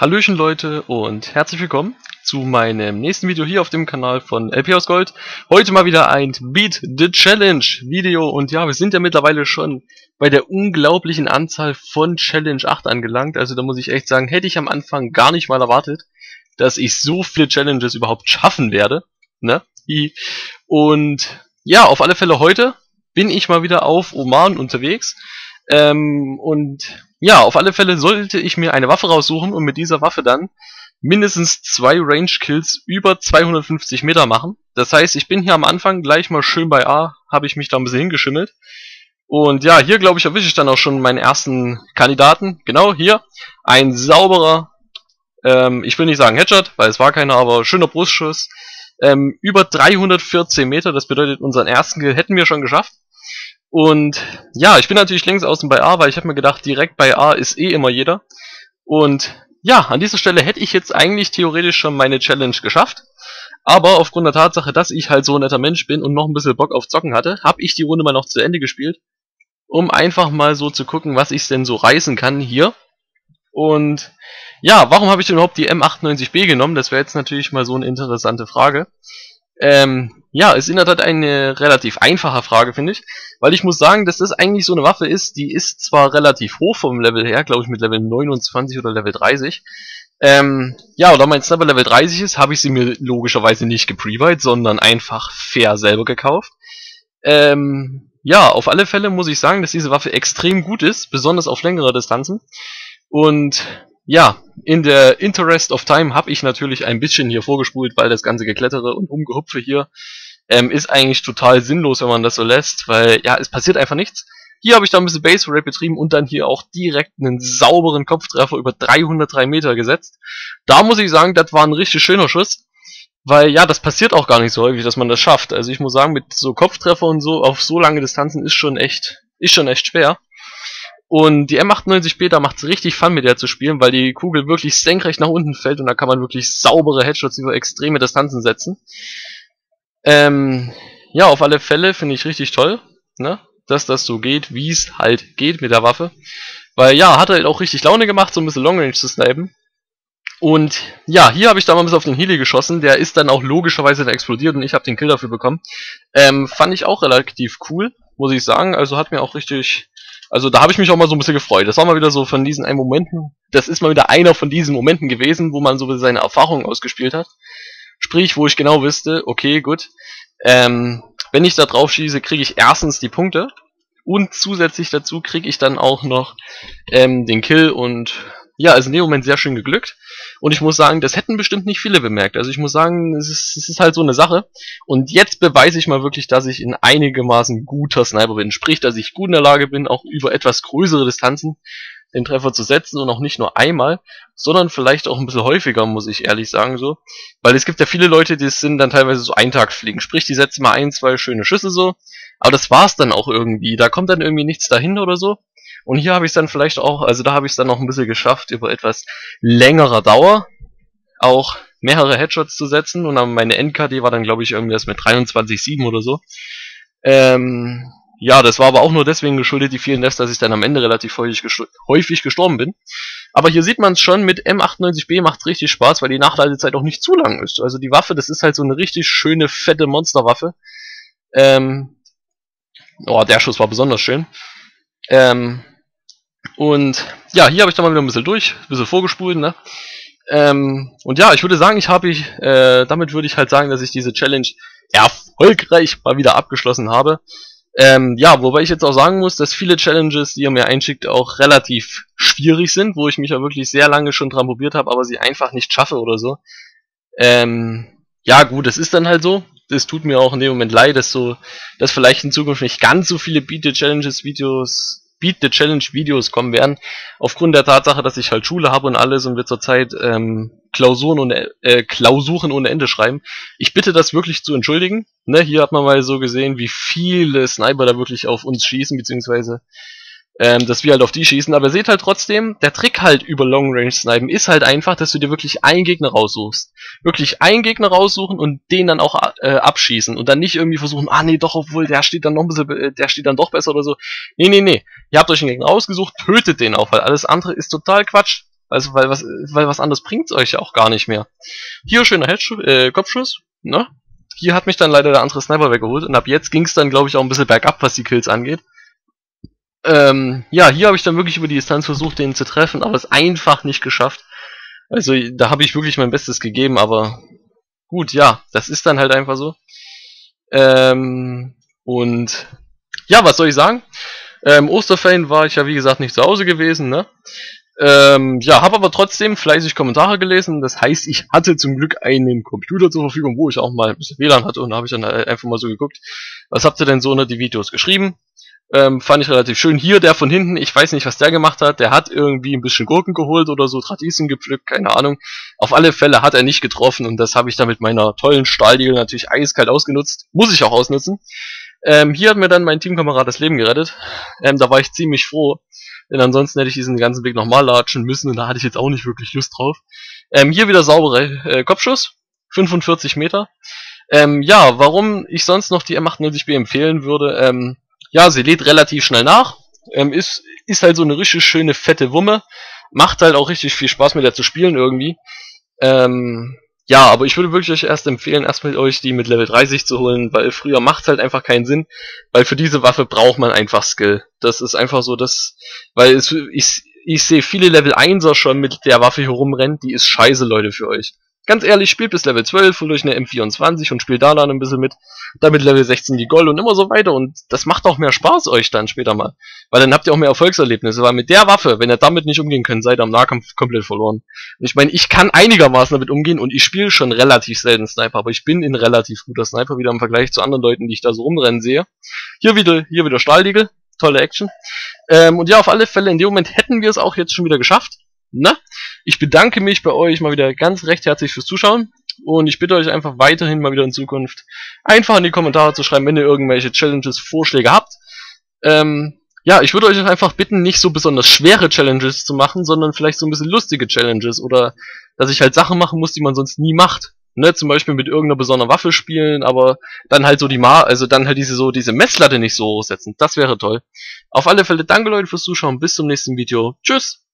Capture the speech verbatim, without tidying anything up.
Hallöchen Leute und herzlich willkommen zu meinem nächsten Video hier auf dem Kanal von L P aus Gold. Heute mal wieder ein Beat the Challenge Video und ja, wir sind ja mittlerweile schon bei der unglaublichen Anzahl von Challenge acht angelangt. Also da muss ich echt sagen, hätte ich am Anfang gar nicht mal erwartet, dass ich so viele Challenges überhaupt schaffen werde. Ne? Und ja, auf alle Fälle heute bin ich mal wieder auf Oman unterwegs. Ähm, und ja, auf alle Fälle sollte ich mir eine Waffe raussuchen und mit dieser Waffe dann mindestens zwei Range-Kills über zweihundertfünfzig Meter machen. Das heißt, ich bin hier am Anfang gleich mal schön bei A, habe ich mich da ein bisschen hingeschimmelt. Und ja, hier glaube ich erwische ich dann auch schon meinen ersten Kandidaten. Genau, hier, ein sauberer, ähm, ich will nicht sagen Headshot, weil es war keiner, aber schöner Brustschuss. Ähm, über dreihundertvierzehn Meter, das bedeutet unseren ersten Kill hätten wir schon geschafft. Und ja, ich bin natürlich links außen bei A, weil ich habe mir gedacht, direkt bei A ist eh immer jeder. Und ja, an dieser Stelle hätte ich jetzt eigentlich theoretisch schon meine Challenge geschafft. Aber aufgrund der Tatsache, dass ich halt so ein netter Mensch bin und noch ein bisschen Bock auf Zocken hatte, habe ich die Runde mal noch zu Ende gespielt, um einfach mal so zu gucken, was ich denn so reißen kann hier. Und ja, warum habe ich denn überhaupt die M achtundneunzig B genommen? Das wäre jetzt natürlich mal so eine interessante Frage. Ähm, ja, ist in der Tat eine relativ einfache Frage, finde ich, weil ich muss sagen, dass das eigentlich so eine Waffe ist, die ist zwar relativ hoch vom Level her, glaube ich mit Level neunundzwanzig oder Level dreißig, ähm, ja, und da mein Sniper Level dreißig ist, habe ich sie mir logischerweise nicht gepreweit, sondern einfach fair selber gekauft, ähm, ja, auf alle Fälle muss ich sagen, dass diese Waffe extrem gut ist, besonders auf längere Distanzen, und ja, in der Interest of Time habe ich natürlich ein bisschen hier vorgespult, weil das ganze Geklettere und Umgehupfe hier ähm, ist eigentlich total sinnlos, wenn man das so lässt, weil ja, es passiert einfach nichts. Hier habe ich da ein bisschen Base Raid betrieben und dann hier auch direkt einen sauberen Kopftreffer über dreihundertdrei Meter gesetzt. Da muss ich sagen, das war ein richtig schöner Schuss, weil ja, das passiert auch gar nicht so häufig, dass man das schafft. Also ich muss sagen, mit so Kopftreffer und so auf so lange Distanzen ist schon echt, ist schon echt schwer. Und die M achtundneunzig B, da macht's richtig Fun mit der zu spielen, weil die Kugel wirklich senkrecht nach unten fällt und da kann man wirklich saubere Headshots über extreme Distanzen setzen. Ähm, ja, auf alle Fälle finde ich richtig toll, ne, dass das so geht, wie es halt geht mit der Waffe. Weil ja, hat halt auch richtig Laune gemacht, so ein bisschen Long Range zu snipen. Und ja, hier habe ich da mal ein bisschen auf den Heli geschossen, der ist dann auch logischerweise da explodiert und ich habe den Kill dafür bekommen. Ähm, fand ich auch relativ cool, muss ich sagen, also hat mir auch richtig... Also da habe ich mich auch mal so ein bisschen gefreut. Das war mal wieder so von diesen einen Momenten. Das ist mal wieder einer von diesen Momenten gewesen, wo man so seine Erfahrungen ausgespielt hat. Sprich, wo ich genau wusste, okay, gut. Ähm, wenn ich da drauf schieße, kriege ich erstens die Punkte. Und zusätzlich dazu kriege ich dann auch noch ähm, den Kill. Und ja, also in dem Moment sehr schön geglückt. Und ich muss sagen, das hätten bestimmt nicht viele bemerkt. Also ich muss sagen, es ist, es ist halt so eine Sache. Und jetzt beweise ich mal wirklich, dass ich in einigermaßen guter Sniper bin. Sprich, dass ich gut in der Lage bin, auch über etwas größere Distanzen den Treffer zu setzen. Und auch nicht nur einmal, sondern vielleicht auch ein bisschen häufiger, muss ich ehrlich sagen so. Weil es gibt ja viele Leute, die sind dann teilweise so Eintagsfliegen. Sprich, die setzen mal ein, zwei schöne Schüsse so. Aber das war's dann auch irgendwie. Da kommt dann irgendwie nichts dahin oder so. Und hier habe ich es dann vielleicht auch, also da habe ich es dann noch ein bisschen geschafft, über etwas längerer Dauer auch mehrere Headshots zu setzen. Und dann meine N K D war dann, glaube ich, irgendwie das mit dreiundzwanzig Komma sieben oder so. Ähm, ja, das war aber auch nur deswegen geschuldet, die vielen Nest, dass ich dann am Ende relativ häufig, gestor häufig gestorben bin. Aber hier sieht man es schon, mit M achtundneunzig B macht es richtig Spaß, weil die Nachladezeit auch nicht zu lang ist. Also die Waffe, das ist halt so eine richtig schöne, fette Monsterwaffe. Ähm, oh, der Schuss war besonders schön. Ähm, und ja, hier habe ich dann mal wieder ein bisschen durch, ein bisschen vorgespult, ne? Ähm, und ja, ich würde sagen, ich habe ich, äh, damit würde ich halt sagen, dass ich diese Challenge erfolgreich mal wieder abgeschlossen habe. Ähm, ja, wobei ich jetzt auch sagen muss, dass viele Challenges, die ihr mir einschickt, auch relativ schwierig sind, wo ich mich ja wirklich sehr lange schon dran probiert habe, aber sie einfach nicht schaffe oder so. Ähm, ja gut, das ist dann halt so. Es tut mir auch in dem Moment leid, dass so, dass vielleicht in Zukunft nicht ganz so viele Beat the Challenges Videos, Beat the Challenge Videos kommen werden. Aufgrund der Tatsache, dass ich halt Schule habe und alles und wir zurzeit ähm, Klausuren und äh, Klausuren ohne Ende schreiben. Ich bitte das wirklich zu entschuldigen. Ne, hier hat man mal so gesehen, wie viele Sniper da wirklich auf uns schießen, beziehungsweise ähm, dass wir halt auf die schießen. Aber ihr seht halt trotzdem, der Trick halt über Long Range Snipen ist halt einfach, dass du dir wirklich einen Gegner raussuchst. Wirklich einen Gegner raussuchen und den dann auch äh, abschießen. Und dann nicht irgendwie versuchen, ah nee, doch, obwohl, der steht dann noch ein bisschen, der steht dann doch besser oder so. Nee, nee, nee. Ihr habt euch einen Gegner ausgesucht, tötet den auch, weil alles andere ist total Quatsch. Also, weil was, weil was anderes bringt's euch ja auch gar nicht mehr. Hier schöner Headschuss, äh, Kopfschuss, ne? Hier hat mich dann leider der andere Sniper weggeholt und ab jetzt ging's dann, glaube ich, auch ein bisschen bergab, was die Kills angeht. Ähm, ja, hier habe ich dann wirklich über die Distanz versucht, den zu treffen, aber es einfach nicht geschafft. Also, da habe ich wirklich mein Bestes gegeben, aber gut, ja, das ist dann halt einfach so. Ähm, und ja, was soll ich sagen? Ähm, Osterferien war ich ja, wie gesagt, nicht zu Hause gewesen, ne? Ähm, ja, habe aber trotzdem fleißig Kommentare gelesen, das heißt, ich hatte zum Glück einen Computer zur Verfügung, wo ich auch mal ein bisschen W LAN hatte, und da habe ich dann einfach mal so geguckt, was habt ihr denn so unter die Videos geschrieben? Ähm, fand ich relativ schön. Hier, der von hinten, ich weiß nicht, was der gemacht hat, der hat irgendwie ein bisschen Gurken geholt oder so, Radieschen gepflückt, keine Ahnung. Auf alle Fälle hat er nicht getroffen, und das habe ich dann mit meiner tollen Stahldiele natürlich eiskalt ausgenutzt, muss ich auch ausnutzen. Ähm, hier hat mir dann mein Teamkamerad das Leben gerettet, ähm, da war ich ziemlich froh, denn ansonsten hätte ich diesen ganzen Weg nochmal latschen müssen, und da hatte ich jetzt auch nicht wirklich Lust drauf. Ähm, hier wieder saubere äh, Kopfschuss, fünfundvierzig Meter. Ähm, ja, warum ich sonst noch die M achtundneunzig B empfehlen würde, ähm, ja, sie lädt relativ schnell nach, ähm, ist, ist halt so eine richtig schöne fette Wumme, macht halt auch richtig viel Spaß mit der zu spielen irgendwie. Ähm, ja, aber ich würde wirklich euch erst empfehlen, erstmal euch die mit Level dreißig zu holen, weil früher macht es halt einfach keinen Sinn, weil für diese Waffe braucht man einfach Skill. Das ist einfach so, dass, weil es, ich, ich sehe viele Level einerser schon mit der Waffe hier rumrennen, die ist scheiße, Leute, für euch. Ganz ehrlich, spielt bis Level zwölf, holt euch eine M vierundzwanzig und spielt da dann ein bisschen mit, dann mit Level sechzehn die Gold und immer so weiter, und das macht auch mehr Spaß euch dann später mal, weil dann habt ihr auch mehr Erfolgserlebnisse, weil mit der Waffe, wenn ihr damit nicht umgehen könnt, seid ihr am Nahkampf komplett verloren. Und ich meine, ich kann einigermaßen damit umgehen, und ich spiele schon relativ selten Sniper, aber ich bin ein relativ guter Sniper wieder im Vergleich zu anderen Leuten, die ich da so rumrennen sehe. Hier wieder, hier wieder Stahldiegel, tolle Action. Ähm, und ja, auf alle Fälle, in dem Moment hätten wir es auch jetzt schon wieder geschafft. Na, ich bedanke mich bei euch mal wieder ganz recht herzlich fürs Zuschauen, und ich bitte euch einfach weiterhin mal wieder in Zukunft einfach in die Kommentare zu schreiben, wenn ihr irgendwelche Challenges, Vorschläge habt. Ähm, ja, ich würde euch einfach bitten, nicht so besonders schwere Challenges zu machen, sondern vielleicht so ein bisschen lustige Challenges, oder dass ich halt Sachen machen muss, die man sonst nie macht. Ne, zum Beispiel mit irgendeiner besonderen Waffe spielen, aber dann halt so die Ma also dann halt diese so diese Messlatte nicht so hochsetzen. Das wäre toll. Auf alle Fälle danke, Leute, fürs Zuschauen. Bis zum nächsten Video. Tschüss!